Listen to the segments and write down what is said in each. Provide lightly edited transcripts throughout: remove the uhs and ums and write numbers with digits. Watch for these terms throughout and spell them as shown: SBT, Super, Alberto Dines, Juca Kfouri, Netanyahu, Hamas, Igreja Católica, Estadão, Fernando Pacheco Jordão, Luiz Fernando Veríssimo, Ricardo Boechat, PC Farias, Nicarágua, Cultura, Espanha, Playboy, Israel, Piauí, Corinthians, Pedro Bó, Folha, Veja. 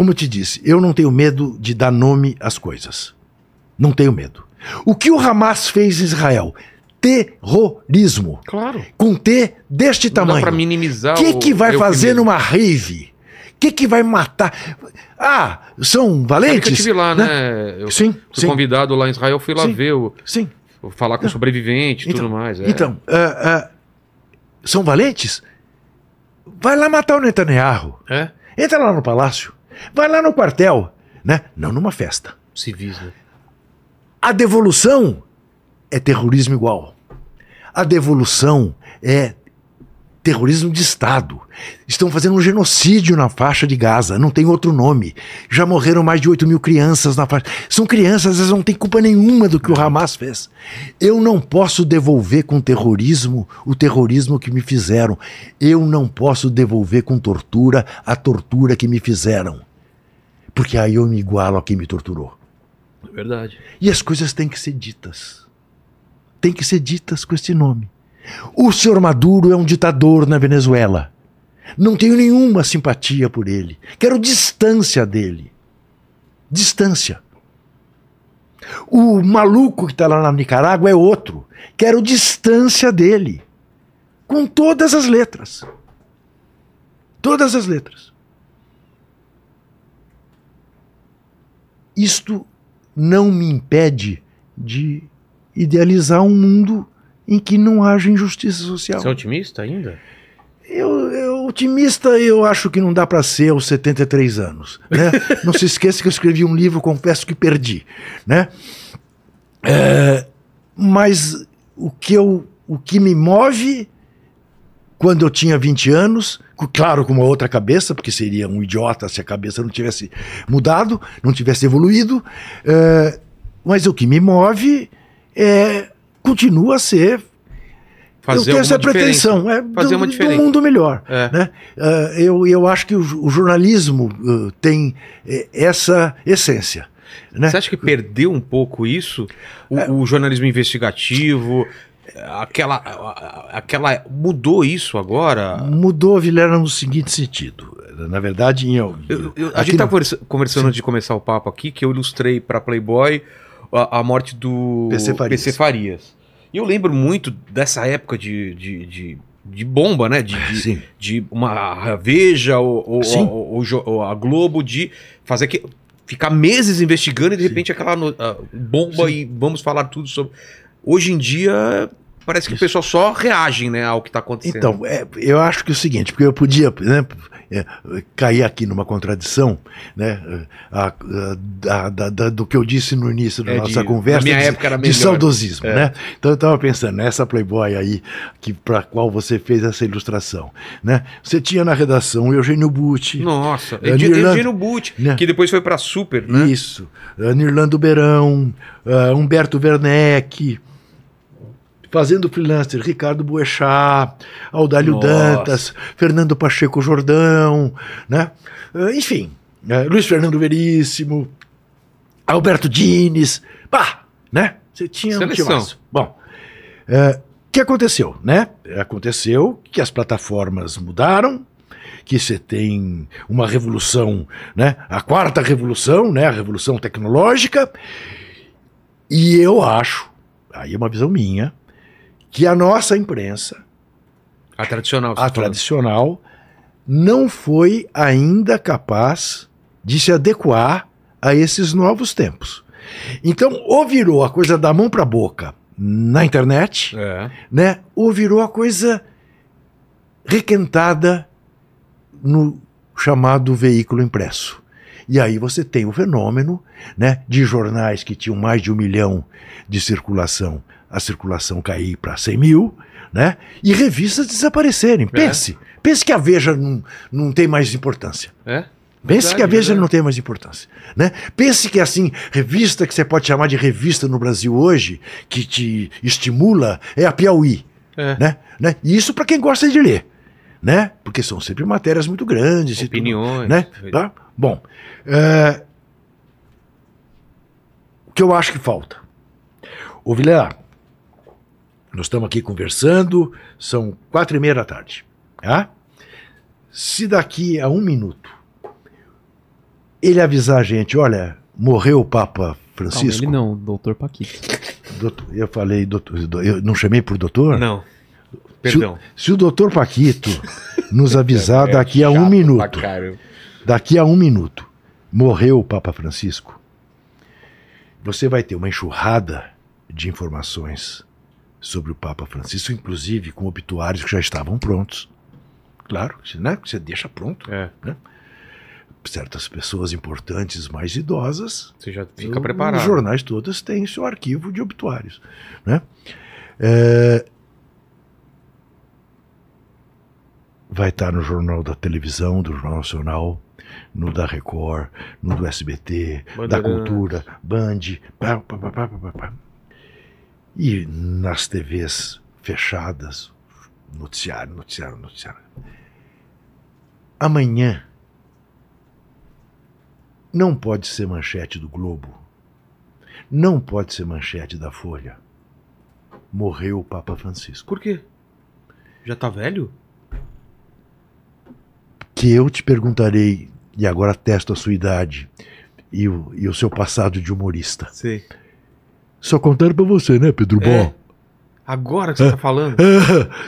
Como eu te disse, eu não tenho medo de dar nome às coisas. Não tenho medo. O que o Hamas fez em Israel? Terrorismo. Claro. Com T deste tamanho. Não dá pra minimizar. Que vai fazer numa rave? Que vai matar? Ah, são valentes? É que eu estive lá, né? Eu fui convidado lá em Israel, fui lá ver, falar com sobrevivente e tudo mais. Então, são valentes? Vai lá matar o Netanyahu. É? Entra lá no palácio. Vai lá no quartel. Né? Não numa festa. Civis, né? A devolução é terrorismo igual. A devolução é terrorismo de Estado. Estão fazendo um genocídio na faixa de Gaza. Não tem outro nome. Já morreram mais de 8 mil crianças na faixa. São crianças, elas não têm culpa nenhuma do que o Hamas fez. Eu não posso devolver com terrorismo o terrorismo que me fizeram. Eu não posso devolver com tortura a tortura que me fizeram. Porque aí eu me igualo a quem me torturou. É verdade. E as coisas têm que ser ditas. Tem que ser ditas com esse nome. O senhor Maduro é um ditador na Venezuela. Não tenho nenhuma simpatia por ele. Quero distância dele. Distância. O maluco que está lá na Nicarágua é outro. Quero distância dele. Com todas as letras. Todas as letras. Isto não me impede de idealizar um mundo em que não haja injustiça social. Você é otimista ainda? Eu otimista eu acho que não dá para ser aos 73 anos. Né? Não se esqueça que eu escrevi um livro, confesso que perdi. Né? Mas o que me move quando eu tinha 20 anos, claro, com uma outra cabeça, porque seria um idiota se a cabeça não tivesse mudado, não tivesse evoluído, mas o que me move continua a ser fazer essa pretensão de um mundo melhor, né? Eu acho que o jornalismo tem essa essência, né? Você acha que perdeu um pouco isso, o jornalismo investigativo, aquela mudou isso agora? Mudou, Vilela, no seguinte sentido. Na verdade, a gente estava conversando antes de começar o papo aqui, que eu ilustrei para Playboy a morte do PC Farias. E eu lembro muito dessa época de bomba, né? De uma Veja ou a Globo, de fazer ficar meses investigando e de repente aquela bomba e vamos falar tudo sobre. Hoje em dia parece que o pessoal só reage, né, ao que está acontecendo. Então, eu acho que é o seguinte, porque eu podia, por exemplo, cair aqui numa contradição, né, do que eu disse no início da nossa conversa, na minha época era melhor, de saudosismo, né? Então eu estava pensando nessa Playboy aí, para qual você fez essa ilustração, né? Você tinha na redação o Eugênio Bucci. Nossa, Eugênio Bucci, né? Que depois foi para Super, né? Isso. Nirlando Beirão, Humberto Werneck, fazendo freelancer, Ricardo Boechat, Aldalho Dantas, Fernando Pacheco Jordão, né? Enfim, Luiz Fernando Veríssimo, Alberto Dines, pá, né? Você tinha um timaço. Bom, que aconteceu, né? Aconteceu que as plataformas mudaram, que você tem uma revolução, né? A quarta revolução, né? A revolução tecnológica, e eu acho, aí é uma visão minha, que a nossa imprensa, a tradicional, não foi ainda capaz de se adequar a esses novos tempos. Então, ou virou a coisa da mão para a boca na internet, né, ou virou a coisa requentada no chamado veículo impresso. E aí você tem o fenômeno, né, de jornais que tinham mais de 1 milhão de circulação, a circulação cair para 100 mil, né? E revistas desaparecerem. Pense que a Veja não tem mais importância. Pense que a Veja não tem mais importância, né? Pense que, assim, revista que você pode chamar de revista no Brasil hoje, que te estimula, é a Piauí, né? E isso para quem gosta de ler, né? Porque são sempre matérias muito grandes. Opiniões. E tudo, né? Tá? Bom, o que eu acho que falta? Ô, Vilela, nós estamos aqui conversando, são 4:30 da tarde. Tá? Se daqui a 1 minuto ele avisar a gente, olha, morreu o Papa Francisco. Calma, ele não, doutor Paquito. Doutor, eu falei, doutor, eu não chamei por doutor? Não. Perdão. Se o doutor Paquito nos avisar daqui a um minuto, morreu o Papa Francisco, você vai ter uma enxurrada de informações sobre o Papa Francisco, inclusive com obituários que já estavam prontos. Claro, né? Você deixa pronto. É. Né? Certas pessoas importantes, mais idosas, você já fica preparado. Os jornais todos têm seu arquivo de obituários. Né? Vai estar no Jornal da Televisão, do Jornal Nacional, no da Record, no do SBT, da Cultura, Band, pá. E nas TVs fechadas, noticiário. Amanhã não pode ser manchete do Globo, não pode ser manchete da Folha. Morreu o Papa Francisco. Por quê? Já tá velho? Que eu te perguntarei, e agora testo a sua idade e o seu passado de humorista. Sim. Só contaram pra você, né, Pedro Bó? Agora que você tá falando.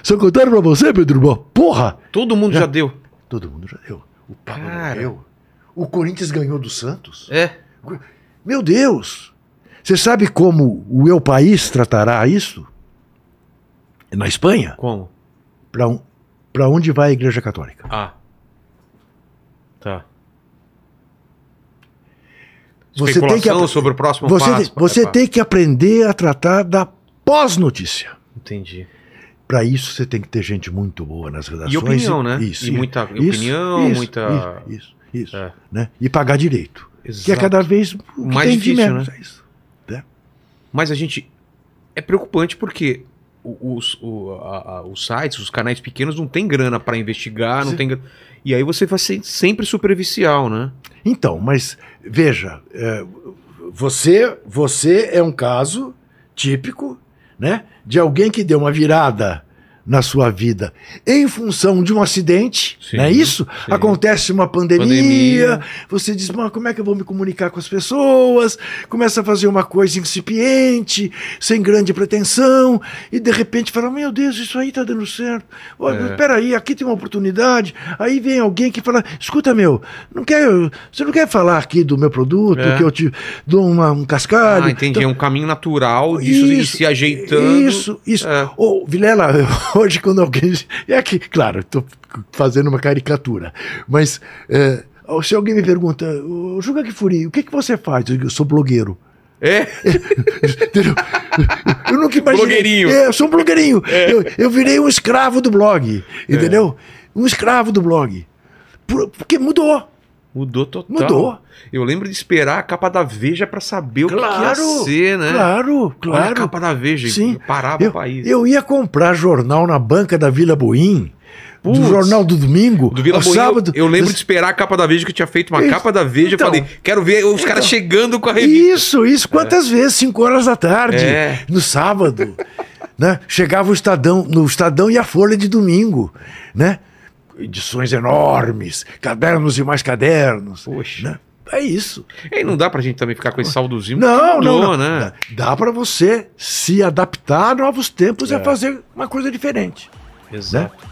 Só contaram pra você, Pedro Bó? Porra! Todo mundo já deu. Todo mundo já deu. O Papa morreu. O Corinthians ganhou do Santos. É. Meu Deus! Você sabe como o El País tratará isso? Na Espanha? Como? Pra onde vai a Igreja Católica? Ah. Tá. Você tem que sobre o próximo passo. Você tem que aprender a tratar da pós-notícia. Entendi. Para isso você tem que ter gente muito boa nas redações. E opinião, né? Isso, muita opinião, muita... Isso. É. Né? E pagar direito. Exato. Que é cada vez mais difícil, né? É isso. É. Mas a gente... É preocupante porque... Os sites, os canais pequenos não tem grana para investigar, não tem grana. E aí você vai ser sempre superficial, né? Então, mas veja, você é um caso típico, né, de alguém que deu uma virada na sua vida em função de um acidente, sim, não é isso? Sim. Acontece uma pandemia, você diz, mas como é que eu vou me comunicar com as pessoas? Começa a fazer uma coisa incipiente, sem grande pretensão, e de repente fala, meu Deus, isso aí tá dando certo. Olha, peraí, aqui tem uma oportunidade. Aí vem alguém que fala, escuta, meu, você não quer falar aqui do meu produto, que eu te dou um cascalho? Ah, entendi, então, é um caminho natural disso, e se ajeitando. Isso. Ô, Vilela, hoje, quando alguém... É que, claro, estou fazendo uma caricatura, mas se alguém me pergunta, Juca Kfouri, o que você faz? Eu sou blogueiro. É? Eu nunca imaginei. Blogueirinho. Eu sou um blogueirinho. É. Eu virei um escravo do blog, entendeu? Um escravo do blog. Porque mudou. Mudou total. Mudou. Eu lembro de esperar a capa da Veja para saber o que ia ser, né? Claro. Olha a capa da Veja, parava o país. Eu ia comprar jornal na banca da Vila Boim, do jornal do domingo, do Vila Boim, sábado. Eu lembro de esperar a capa da Veja, que eu tinha feito uma capa da Veja, então, eu falei, quero ver os caras chegando com a revista. Isso, quantas vezes? 5 horas da tarde, no sábado. Né? Chegava no Estadão e a Folha de domingo, né? Edições enormes, cadernos e mais cadernos. Poxa. Né? É isso. E não dá pra gente também ficar com esse saudosismo. Não, né? Dá pra você se adaptar a novos tempos e fazer uma coisa diferente. Exato. Né?